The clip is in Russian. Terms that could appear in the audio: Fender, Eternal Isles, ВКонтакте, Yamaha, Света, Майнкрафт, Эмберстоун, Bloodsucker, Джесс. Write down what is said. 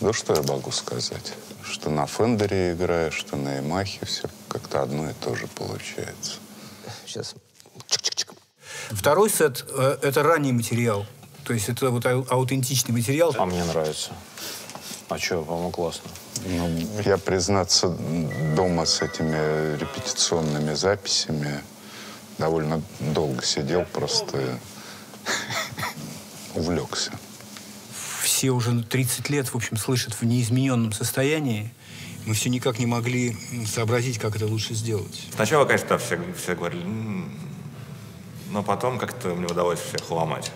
Да что я могу сказать? Что на Фендере играю, что на Ямахе, все как-то одно и то же получается. Сейчас. Чик-чик-чик. Второй сет – это ранний материал. То есть это вот аутентичный материал. А мне нравится. А что, по-моему, классно. Ну, я, признаться, дома с этими репетиционными записями довольно долго сидел, просто увлекся. Все уже 30 лет, в общем, слышат в неизмененном состоянии. Мы все никак не могли сообразить, как это лучше сделать. Сначала, конечно, все говорили, но потом как-то мне удалось всех ломать.